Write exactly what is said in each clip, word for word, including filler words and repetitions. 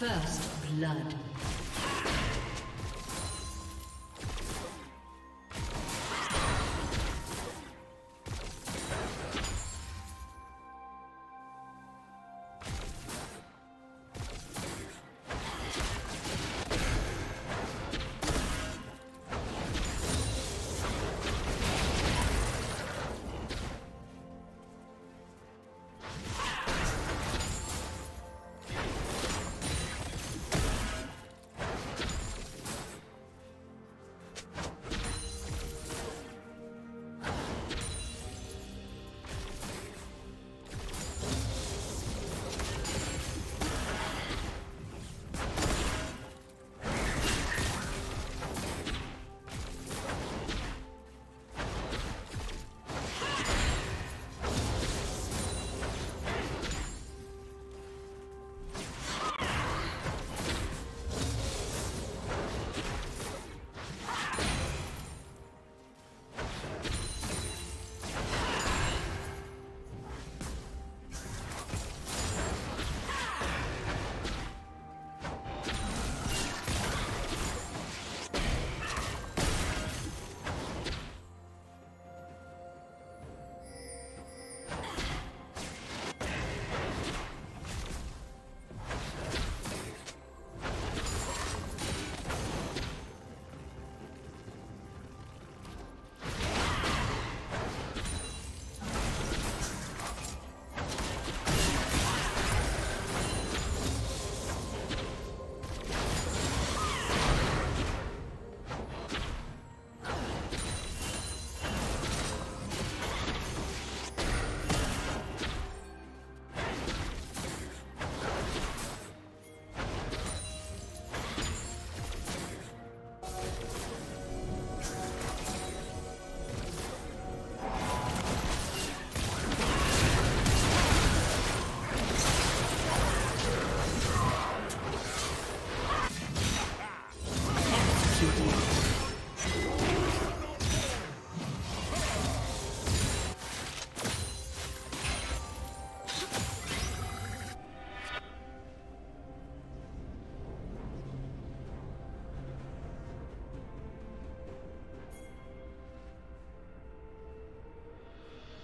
First blood.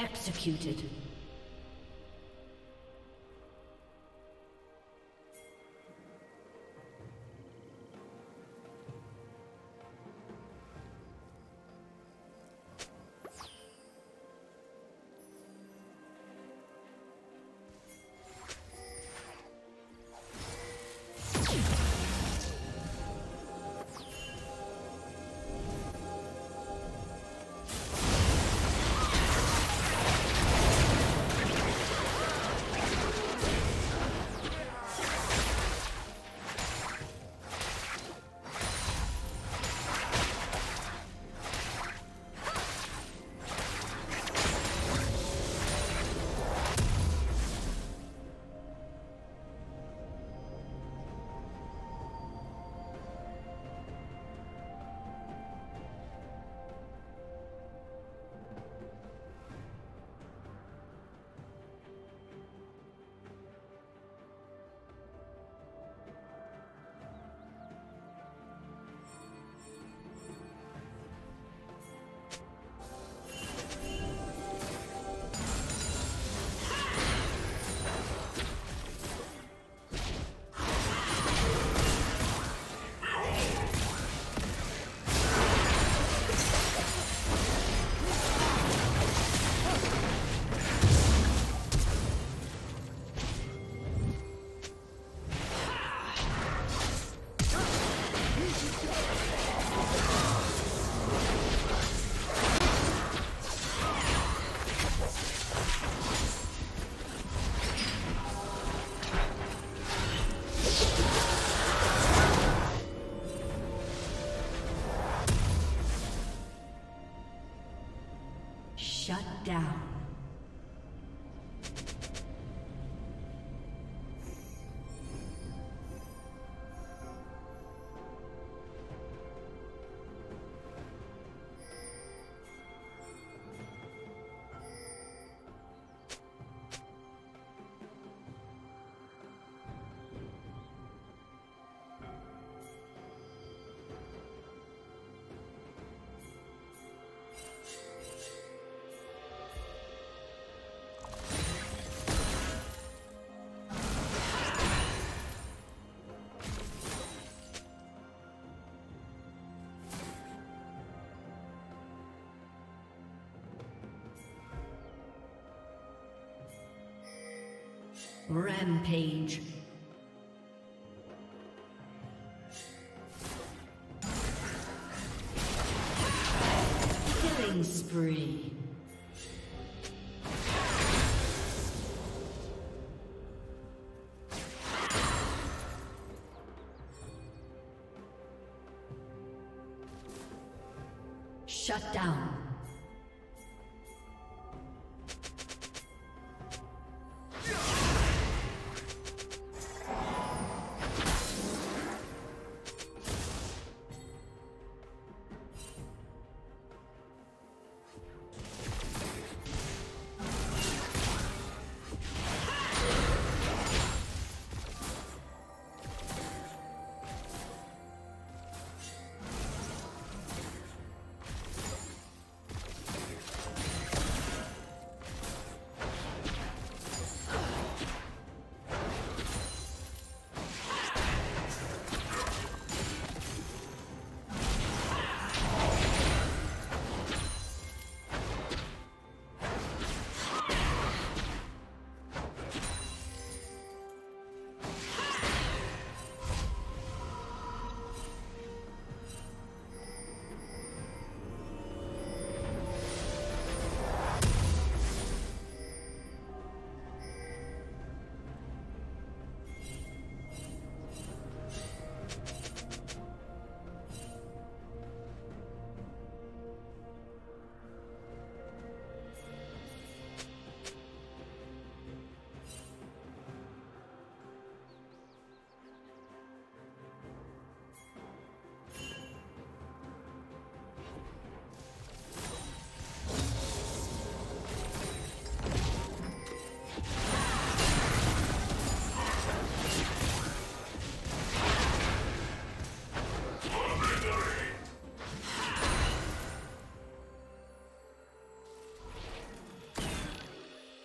Executed. Shut down. Rampage. Killing spree. Shut down.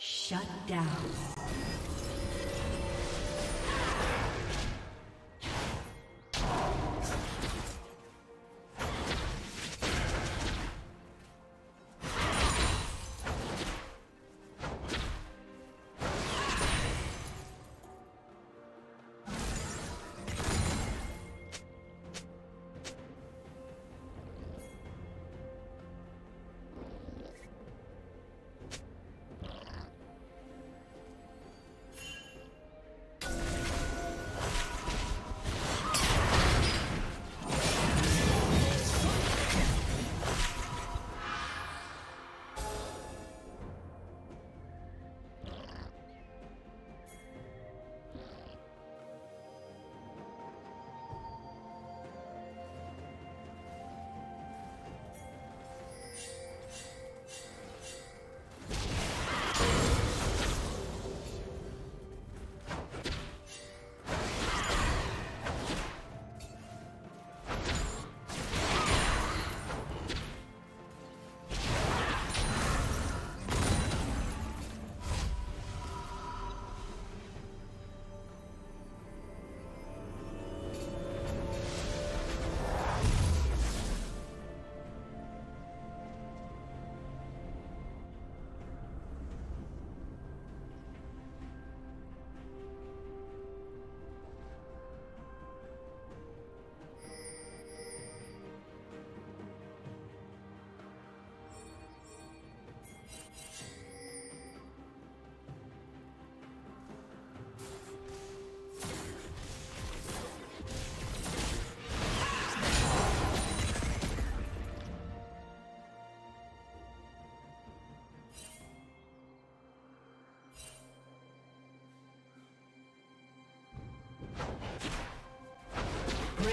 Shut down.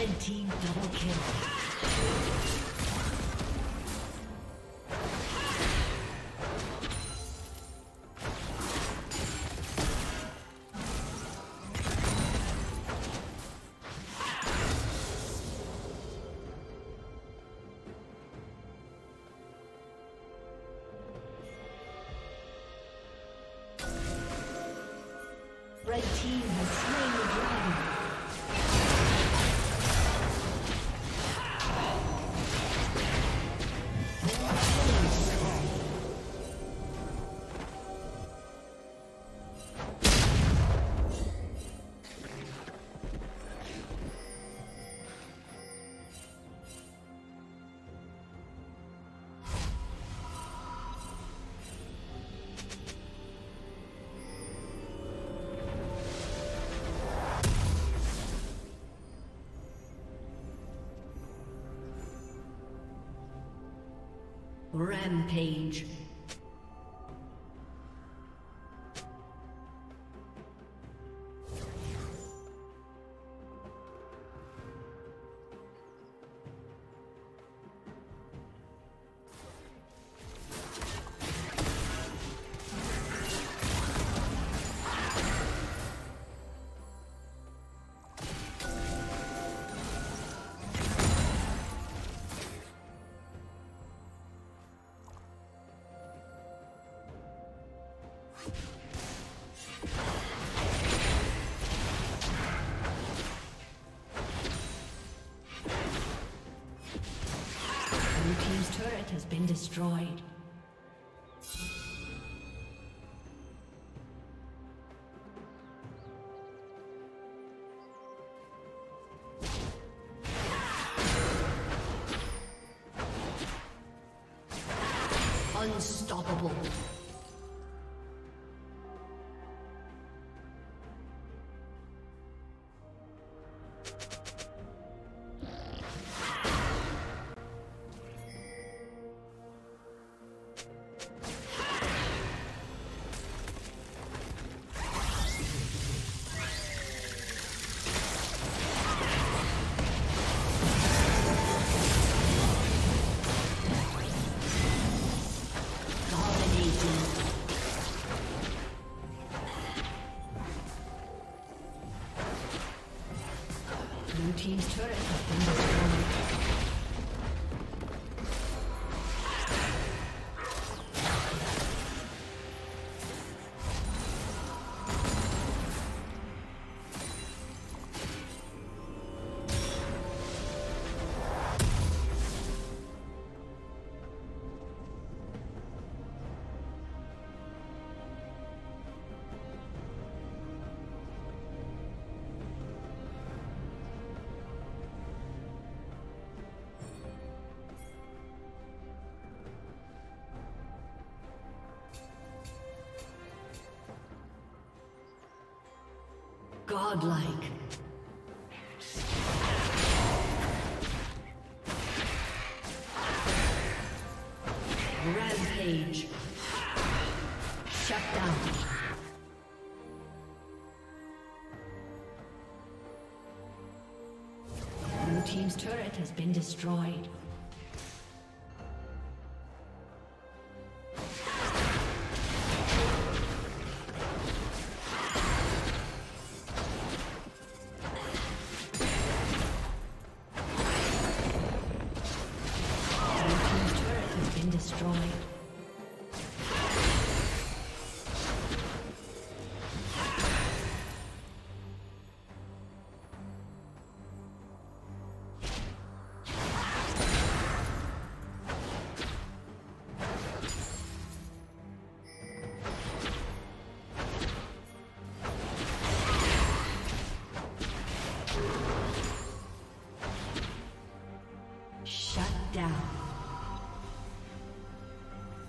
Red team double kill. Rampage. Has been destroyed. Unstoppable. Team's turret has been godlike. Rampage. Shut down. Blue team's turret has been destroyed.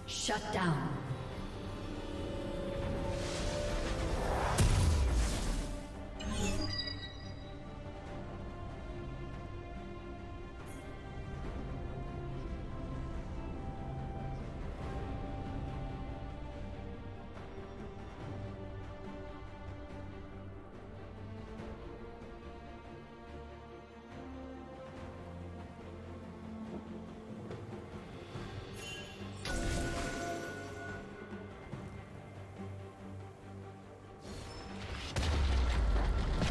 Shut down.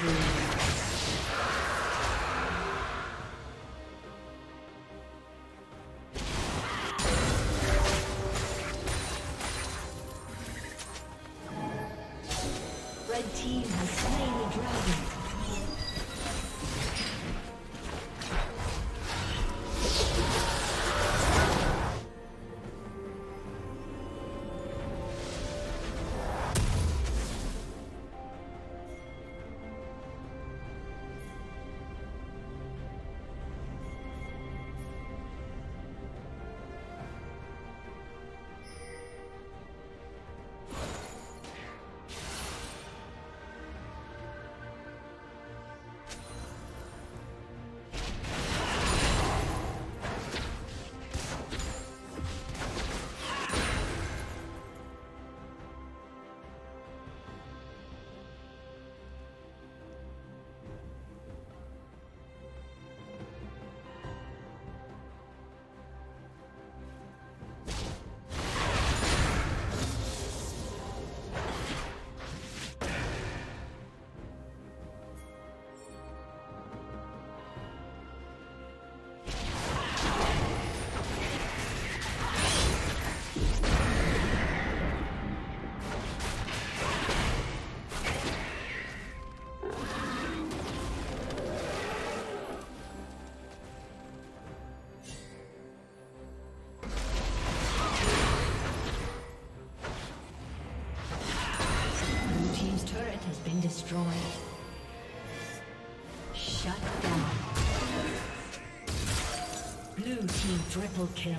Red team has slain the dragon. Destroyed. Shut down. Blue team triple kill.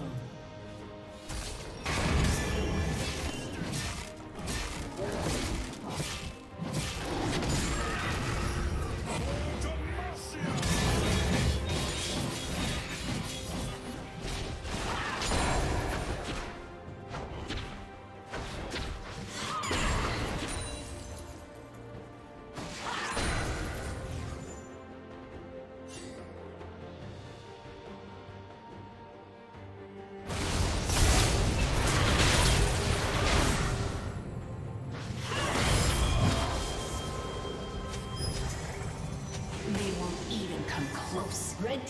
Red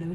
Blue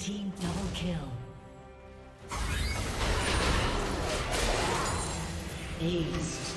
Red team double kill. Ace.